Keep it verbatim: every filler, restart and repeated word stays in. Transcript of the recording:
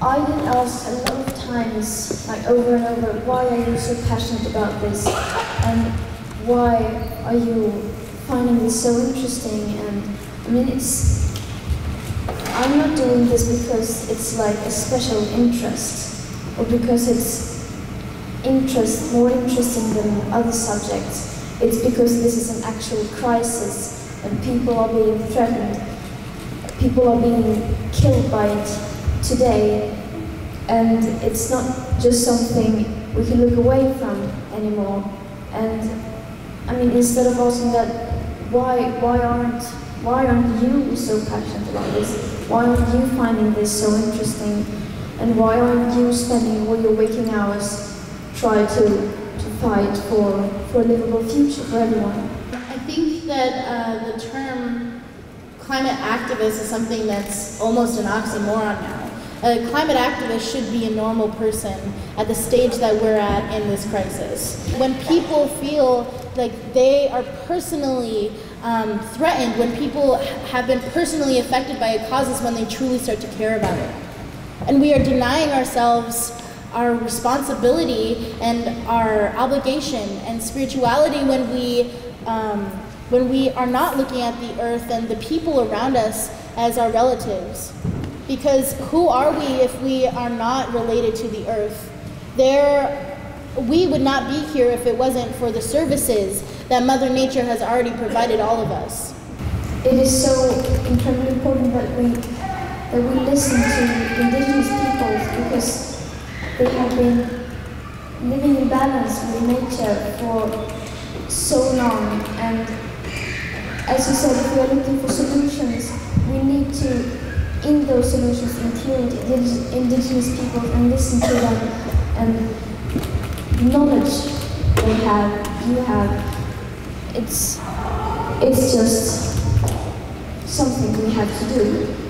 I did ask a lot of times, like over and over, why are you so passionate about this? And why are you finding this so interesting? And I mean, it's, I'm not doing this because it's like a special interest, or because it's interest, more interesting than other subjects. It's because this is an actual crisis, and people are being threatened. People are being killed by it today, and it's not just something we can look away from anymore. And I mean, instead of asking that, why, why aren't, why aren't you so passionate about this? Why aren't you finding this so interesting? And why aren't you spending all your waking hours trying to, to fight for, for a livable future for everyone? I think that uh, the term climate activist is something that's almost an oxymoron now. A climate activist should be a normal person at the stage that we're at in this crisis. When people feel like they are personally um, threatened, when people have been personally affected by a cause, is when they truly start to care about it. And we are denying ourselves our responsibility and our obligation and spirituality when we, um, when we are not looking at the earth and the people around us as our relatives. Because who are we if we are not related to the earth? There, we would not be here if it wasn't for the services that Mother Nature has already provided all of us. It is so incredibly important that we, that we listen to indigenous peoples, because they have been living in balance with nature for so long. And as you said, if we are looking for solutions, we need to, in those solutions, include indigenous people and listen to them, and knowledge they have, you have. It's, it's just something we have to do.